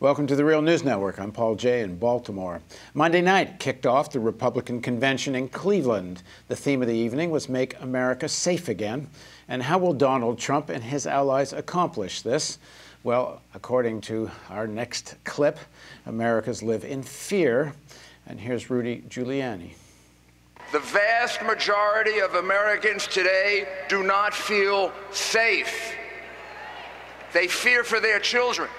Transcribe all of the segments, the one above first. Welcome to The Real News Network. I'm Paul Jay in Baltimore. Monday night kicked off the Republican convention in Cleveland. The theme of the evening was Make America Safe Again. And how will Donald Trump and his allies accomplish this? Well, according to our next clip, Americans live in fear. And here's Rudy Giuliani. The vast majority of Americans today do not feel safe. They fear for their children.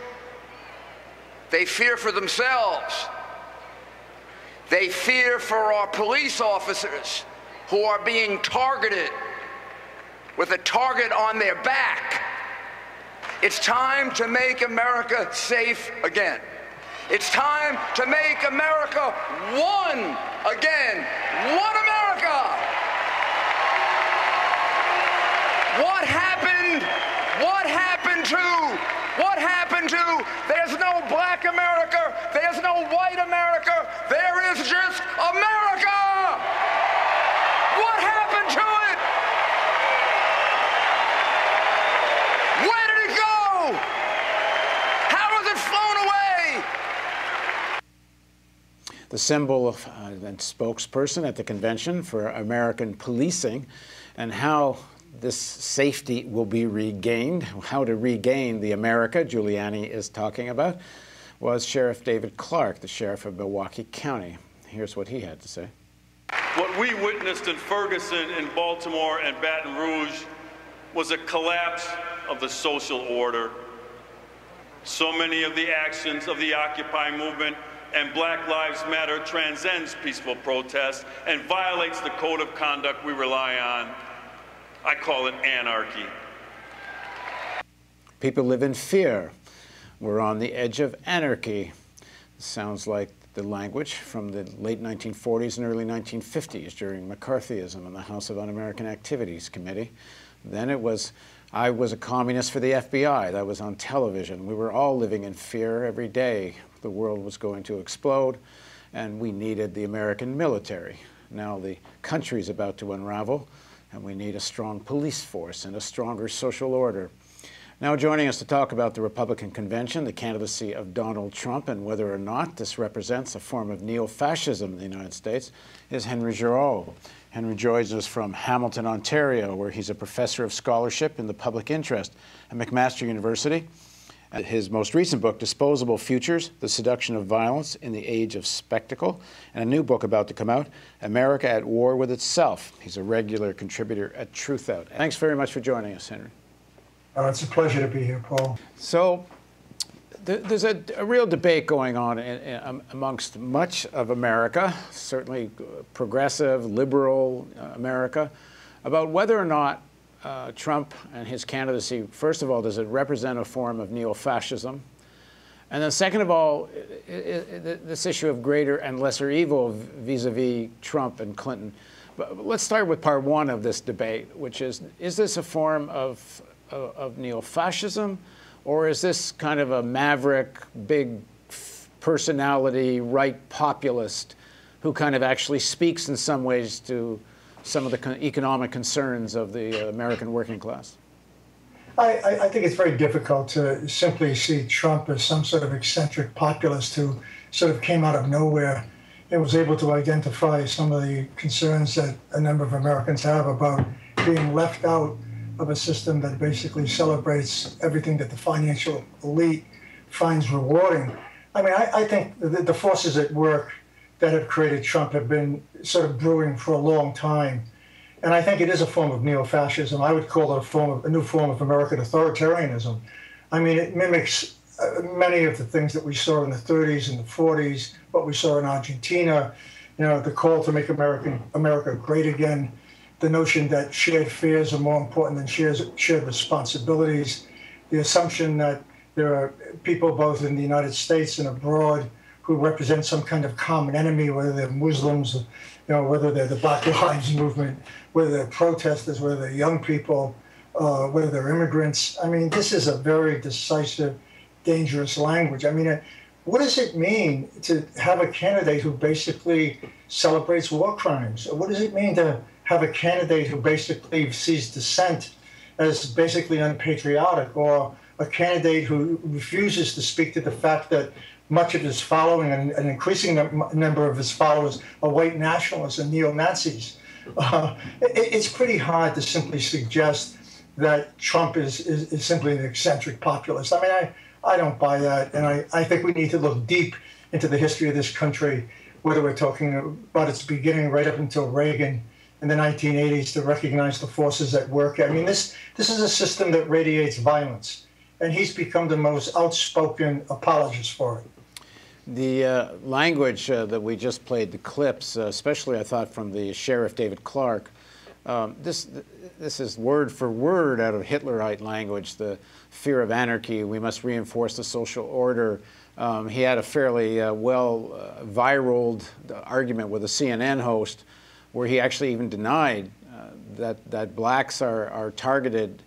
They fear for themselves. They fear for our police officers who are being targeted with a target on their back. It's time to make America safe again. It's time to make America one again. One America! What happened to? There's no black America. There's no white America. There is just America. What happened to it? Where did it go? How was it flown away? The symbol of, and spokesperson at the convention for American policing, and how this safety will be regained, how to regain the America Giuliani is talking about, was Sheriff David Clark, the sheriff of Milwaukee County. Here's what he had to say. What we witnessed in Ferguson, in Baltimore, and Baton Rouge was a collapse of the social order. So many of the actions of the Occupy movement and Black Lives Matter transcends peaceful protest and violates the code of conduct we rely on. I call it anarchy. People live in fear. We're on the edge of anarchy. Sounds like the language from the late 1940s and early 1950s during McCarthyism and the House of Un-American Activities Committee. Then it was, I was a communist for the FBI. That was on television. We were all living in fear every day. The world was going to explode, and we needed the American military. Now the country's about to unravel, and we need a strong police force and a stronger social order. Now joining us to talk about the Republican convention, the candidacy of Donald Trump, and whether or not this represents a form of neo-fascism in the United States, is Henry Giroux. Henry joins us from Hamilton, Ontario, where he's a professor of scholarship in the public interest at McMaster University. His most recent book, Disposable Futures, The Seduction of Violence in the Age of Spectacle, and a new book about to come out, America at War with Itself. He's a regular contributor at Truthout. Thanks very much for joining us, Henry. It's a pleasure to be here, Paul. So there's a real debate going on amongst much of America, certainly progressive, liberal America, about whether or not Trump and his candidacy, first of all, does it represent a form of neo-fascism? And then second of all, this issue of greater and lesser evil vis-a-vis Trump and Clinton. But let's start with part one of this debate, which is this a form of neo-fascism, or is this kind of a maverick, big personality, right populist who kind of actually speaks in some ways to some of the economic concerns of the American working class? I think it's very difficult to simply see Trump as some sort of eccentric populist who sort of came out of nowhere and was able to identify some of the concerns that a number of Americans have about being left out of a system that basically celebrates everything that the financial elite finds rewarding. I mean, I think the forces at work that have created Trump have been sort of brewing for a long time. And I think it is a form of neo-fascism. I would call it a new form of American authoritarianism. I mean, it mimics many of the things that we saw in the 30s and the 40s, what we saw in Argentina, you know, the call to make America great again, the notion that shared fears are more important than shared responsibilities, the assumption that there are people both in the United States and abroad who represent some kind of common enemy, whether they're Muslims, you know, whether they're the Black Lives Movement, whether they're protesters, whether they're young people, whether they're immigrants. I mean, this is a very decisive, dangerous language. I mean, what does it mean to have a candidate who basically celebrates war crimes? What does it mean to have a candidate who basically sees dissent as basically unpatriotic or a candidate who refuses to speak to the fact that much of his following, and an increasing number of his followers, are white nationalists and neo-Nazis. It's pretty hard to simply suggest that Trump is simply an eccentric populist. I mean, I don't buy that, and I think we need to look deep into the history of this country, whether we're talking about its beginning right up until Reagan in the 1980s, to recognize the forces at work. I mean, this is a system that radiates violence, and he's become the most outspoken apologist for it. The language that we just played, the clips, especially, I thought, from the sheriff, David Clark, this is word for word out of Hitlerite language, the fear of anarchy, we must reinforce the social order. He had a fairly well-viraled argument with a CNN host where he actually even denied that blacks are targeted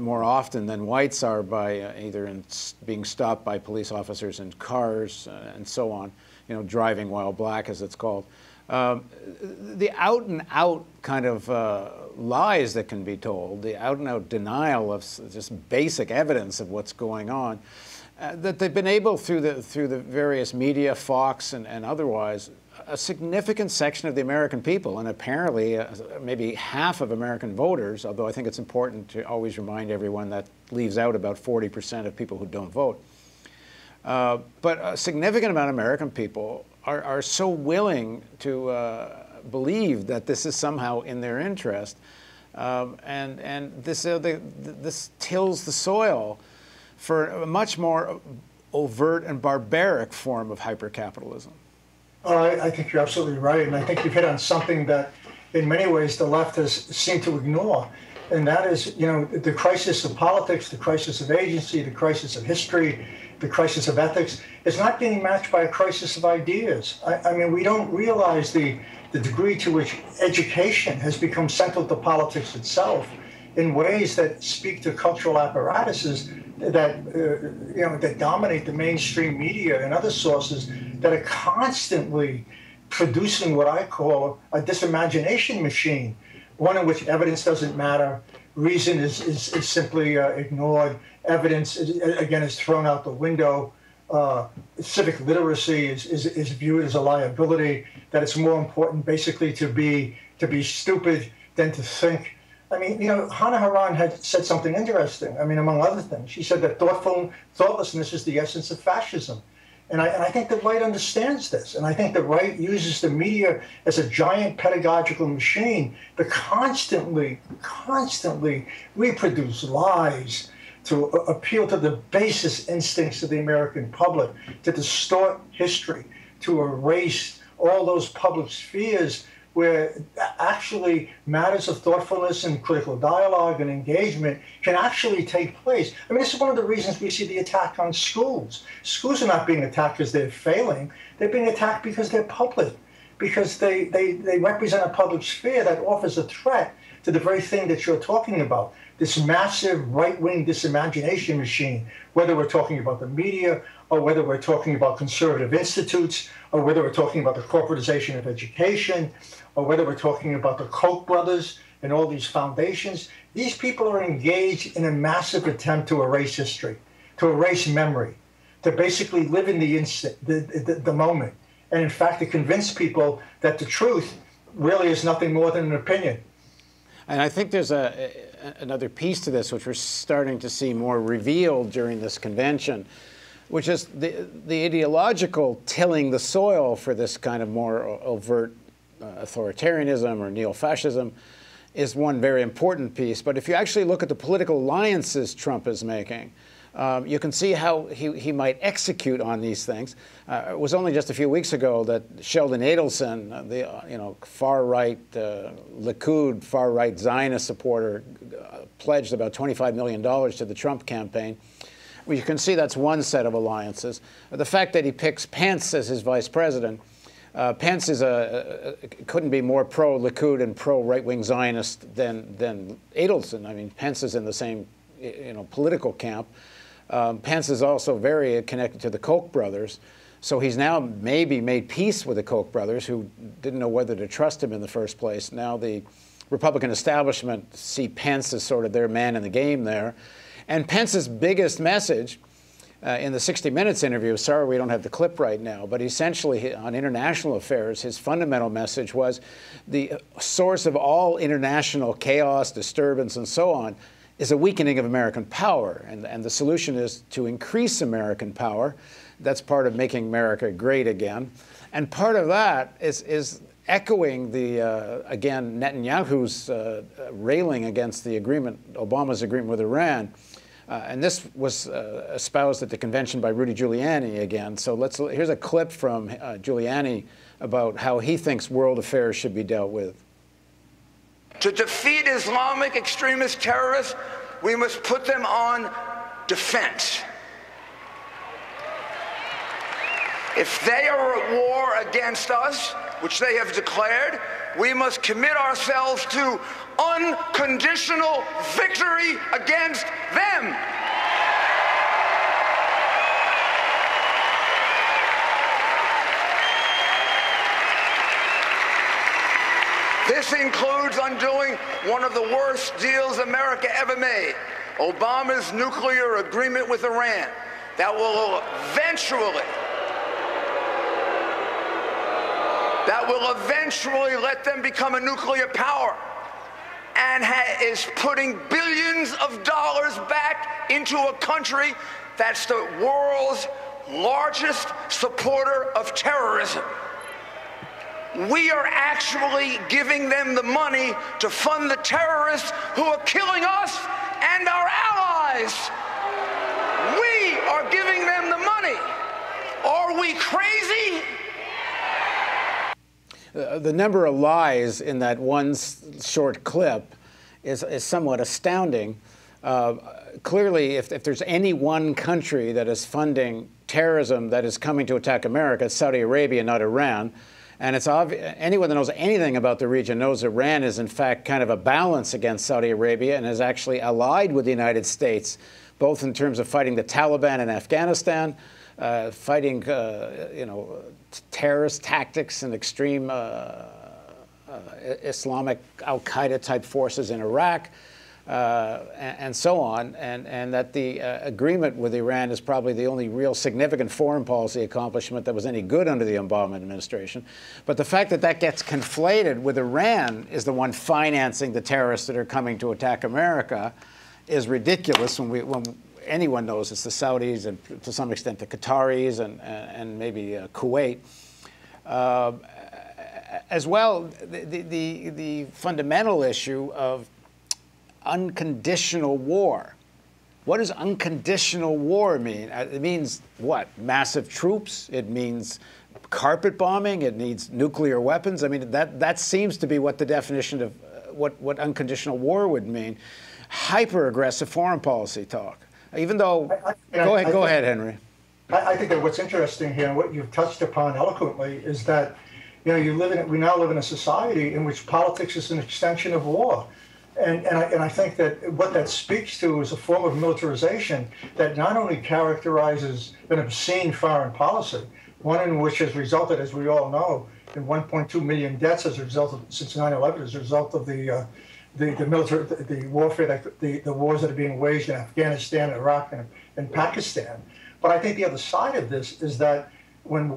more often than whites are by either being stopped by police officers in cars and so on, you know, driving while black, as it's called. The out-and-out kind of lies that can be told, the out-and-out denial of just basic evidence of what's going on, that they've been able, through the various media, Fox and otherwise, a significant section of the American people, and apparently maybe half of American voters, although I think it's important to always remind everyone that leaves out about 40% of people who don't vote. But a significant amount of American people are so willing to believe that this is somehow in their interest, and this tills the soil for a much more overt and barbaric form of hypercapitalism. I think you're absolutely right, and I think you've hit on something that, in many ways, the left has seemed to ignore, and that is, you know, the crisis of politics, the crisis of agency, the crisis of history, the crisis of ethics is not being matched by a crisis of ideas. I mean, we don't realize the degree to which education has become central to politics itself in ways that speak to cultural apparatuses that you know, that dominate the mainstream media and other sources that are constantly producing what I call a disimagination machine, one in which evidence doesn't matter, reason is simply ignored, evidence, again, is thrown out the window, civic literacy is viewed as a liability, that it's more important basically to be stupid than to think. I mean, you know, Hannah Arendt had said something interesting, I mean, among other things. She said that thoughtlessness is the essence of fascism. And I think the right understands this. And I think the right uses the media as a giant pedagogical machine to constantly reproduce lies, to appeal to the basest instincts of the American public, to distort history, to erase all those public spheres where actually matters of thoughtfulness and critical dialogue and engagement can actually take place. I mean, this is one of the reasons we see the attack on schools. Schools are not being attacked because they're failing. They're being attacked because they're public, because they represent a public sphere that offers a threat to the very thing that you're talking about, this massive right-wing disimagination machine, whether we're talking about the media or whether we're talking about conservative institutes or whether we're talking about the corporatization of education, or whether we're talking about the Koch brothers and all these foundations. These people are engaged in a massive attempt to erase history, to erase memory, to basically live in the instant, the moment, and in fact to convince people that the truth really is nothing more than an opinion. And I think there's another piece to this, which we're starting to see more revealed during this convention, which is the ideological tilling the soil for this kind of more overt authoritarianism or neo-fascism is one very important piece. But if you actually look at the political alliances Trump is making, you can see how he might execute on these things. It was only just a few weeks ago that Sheldon Adelson, the far-right Likud, far-right Zionist supporter, pledged about $25 million to the Trump campaign. Well, you can see that's one set of alliances. The fact that he picks Pence as his vice president. Pence is couldn't be more pro-Likud and pro-right-wing Zionist than Adelson. I mean, Pence is in the same, political camp. Pence is also very connected to the Koch brothers, so he's now maybe made peace with the Koch brothers, who didn't know whether to trust him in the first place. Now the Republican establishment see Pence as sort of their man in the game there. And Pence's biggest message in the 60 Minutes interview, sorry we don't have the clip right now, but essentially on international affairs, his fundamental message was the source of all international chaos, disturbance, and so on is a weakening of American power. And the solution is to increase American power. That's part of making America great again. And part of that is echoing the, again, Netanyahu's railing against the agreement, Obama's agreement with Iran. And this was espoused at the convention by Rudy Giuliani again. So let's, here's a clip from Giuliani about how he thinks world affairs should be dealt with. To defeat Islamic extremist terrorists, we must put them on defense. If they are at war against us, which they have declared, we must commit ourselves to unconditional victory against them. This includes undoing one of the worst deals America ever made, Obama's nuclear agreement with Iran, that will eventually let them become a nuclear power, and is putting billions of dollars back into a country that's the world's largest supporter of terrorism. We are actually giving them the money to fund the terrorists who are killing us and our allies. We are giving them the money. Are we crazy? The number of lies in that one short clip is somewhat astounding. Clearly, if there's any one country that is funding terrorism that is coming to attack America, it's Saudi Arabia, not Iran. And it's obvious, anyone that knows anything about the region knows Iran is, in fact, kind of a balance against Saudi Arabia and is actually allied with the United States, both in terms of fighting the Taliban in Afghanistan, fighting, you know, terrorist tactics and extreme Islamic al-Qaeda type forces in Iraq, and so on, and that the agreement with Iran is probably the only real significant foreign policy accomplishment that was any good under the Obama administration. But the fact that that gets conflated with Iran is the one financing the terrorists that are coming to attack America is ridiculous when we, anyone knows it's the Saudis and to some extent the Qataris and maybe Kuwait. As well, the fundamental issue of unconditional war. What does unconditional war mean? It means what? Massive troops? It means carpet bombing? It needs nuclear weapons? I mean, that seems to be what the definition of what unconditional war would mean. Hyper-aggressive foreign policy talk. Even though, go ahead, Henry. I think that what's interesting here, and what you've touched upon eloquently, is that we now live in a society in which politics is an extension of war, and I think that what that speaks to is a form of militarization that not only characterizes an obscene foreign policy, one in which has resulted, as we all know, in 1.2 million deaths as a result of, since 9/11, as a result of the wars that are being waged in Afghanistan, Iraq, and Pakistan. But I think the other side of this is that when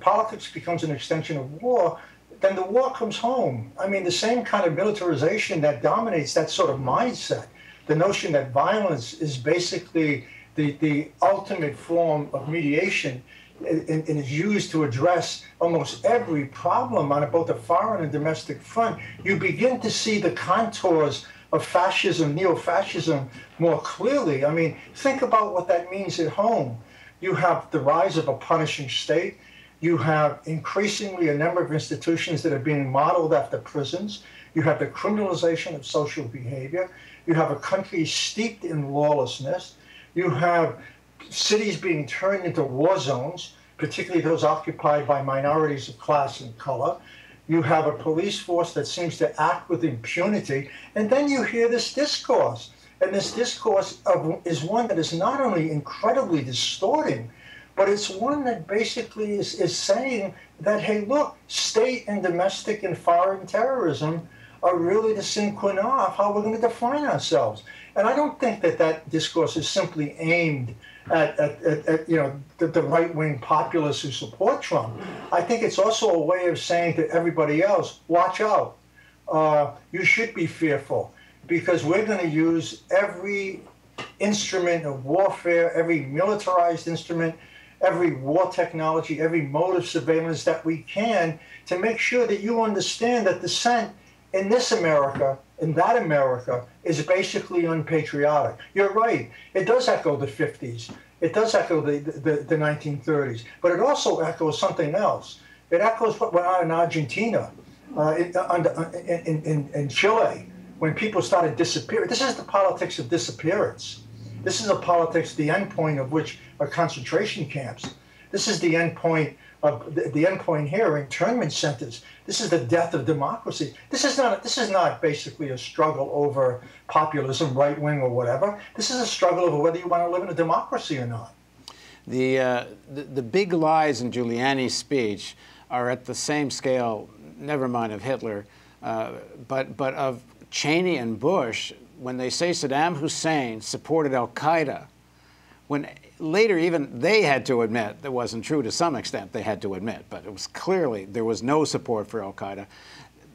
politics becomes an extension of war, then the war comes home. I mean, the same kind of militarization that dominates that sort of mindset, the notion that violence is basically the ultimate form of mediation, and is used to address almost every problem on both a foreign and domestic front, you begin to see the contours of fascism, neo-fascism, more clearly. I mean, think about what that means at home. You have the rise of a punishing state. You have increasingly a number of institutions that are being modeled after prisons. You have the criminalization of social behavior. You have a country steeped in lawlessness. You have cities being turned into war zones, particularly those occupied by minorities of class and color. You have a police force that seems to act with impunity. And then you hear this discourse. And this discourse is one that is not only incredibly distorting, but it's one that basically is saying that, hey, look, state and domestic and foreign terrorism are really the sine qua non of how we're going to define ourselves. And I don't think that that discourse is simply aimed at you know, the right-wing populists who support Trump. I think it's also a way of saying to everybody else, watch out. You should be fearful, because we're going to use every instrument of warfare, every militarized instrument, every war technology, every mode of surveillance that we can to make sure that you understand that dissent in this America, in that America, is basically unpatriotic. You're right. It does echo the 50s. It does echo the 1930s. But it also echoes something else. It echoes what went on in Argentina, in Chile, when people started disappearing. This is the politics of disappearance. This is a politics, the end point of which are concentration camps. This is the end point of the end point here, internment centers. This is the death of democracy. This is not basically a struggle over populism, right wing or whatever. This is a struggle over whether you want to live in a democracy or not. The big lies in Giuliani's speech are at the same scale, never mind of Hitler, but of Cheney and Bush. When they say Saddam Hussein supported al-Qaeda, when later even they had to admit, that wasn't true to some extent, they had to admit, but it was clearly there was no support for al-Qaeda.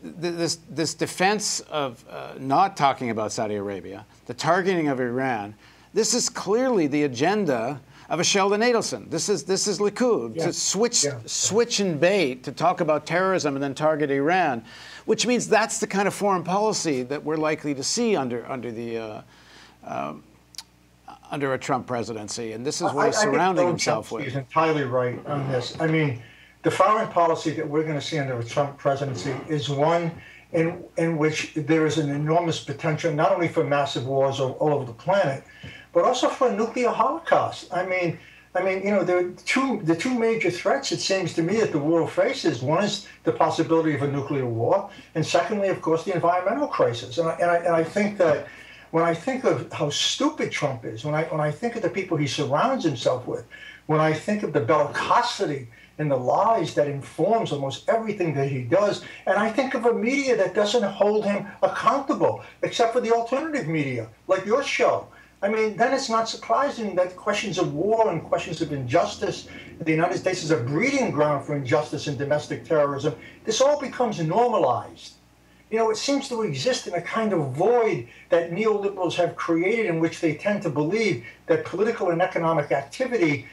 This defense of not talking about Saudi Arabia, the targeting of Iran, this is clearly the agenda of a Sheldon Adelson. This is Likud, yeah. To switch and bait, to talk about terrorism and then target Iran, which means that's the kind of foreign policy that we're likely to see under a Trump presidency. And this is what he's surrounding himself with. He's entirely right on this. I mean, the foreign policy that we're going to see under a Trump presidency is one in which there is an enormous potential, not only for massive wars all over the planet, but also for a nuclear holocaust. I mean, you know, there are the two major threats, it seems to me, that the world faces. One is the possibility of a nuclear war, and secondly, of course, the environmental crisis. And I think that when I think of how stupid Trump is, when I think of the people he surrounds himself with, when I think of the bellicosity and the lies that informs almost everything that he does, and I think of a media that doesn't hold him accountable, except for the alternative media, like your show. I mean, then it's not surprising that questions of war and questions of injustice in the United States is a breeding ground for injustice and domestic terrorism. This all becomes normalized. You know, it seems to exist in a kind of void that neoliberals have created, in which they tend to believe that political and economic activity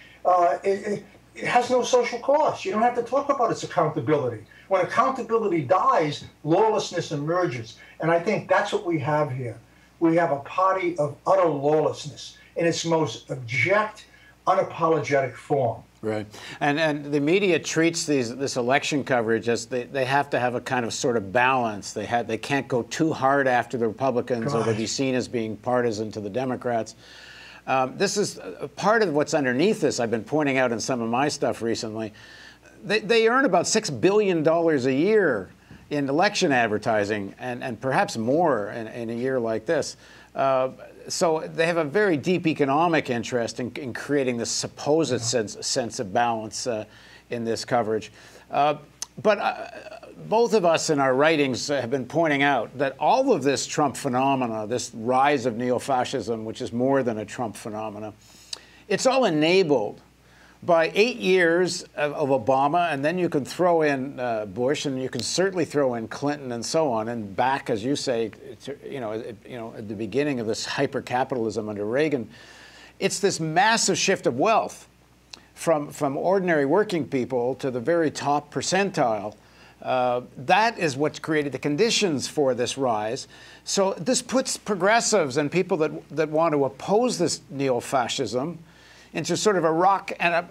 it has no social cost. You don't have to talk about its accountability. When accountability dies, lawlessness emerges. And I think that's what we have here. We have a party of utter lawlessness in its most abject, unapologetic form. Right. And the media treats this election coverage as they have to have a kind of sort of balance. They can't go too hard after the Republicans or to be seen as being partisan to the Democrats. This is part of what's underneath this. I've been pointing out in some of my stuff recently. They earn about $6 billion a year in election advertising, and perhaps more in a year like this. So they have a very deep economic interest in creating this supposed sense of balance in this coverage. But both of us in our writings have been pointing out that all of this Trump phenomena, this rise of neo-fascism, which is more than a Trump phenomena, it's all enabled by 8 years of Obama, and then you can throw in Bush, and you can certainly throw in Clinton, and so on, and back, as you say, to, you know, at the beginning of this hyper-capitalism under Reagan. It's this massive shift of wealth from ordinary working people to the very top percentile. That is what's created the conditions for this rise. So this puts progressives and people that want to oppose this neo-fascism into sort of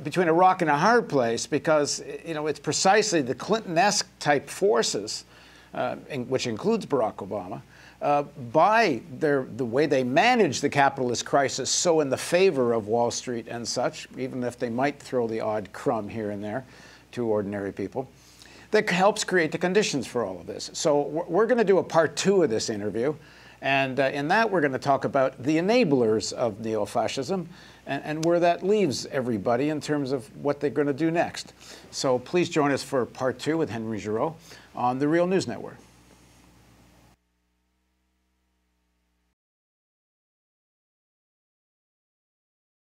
between a rock and a hard place, because, you know, it's precisely the Clinton-esque type forces, which includes Barack Obama, by the way they manage the capitalist crisis so in the favor of Wall Street and such, even if they might throw the odd crumb here and there to ordinary people, that helps create the conditions for all of this. So we're going to do a part 2 of this interview. And in that, we're going to talk about the enablers of neo-fascism and where that leaves everybody in terms of what they're going to do next. So please join us for part 2 with Henry Giroux on The Real News Network.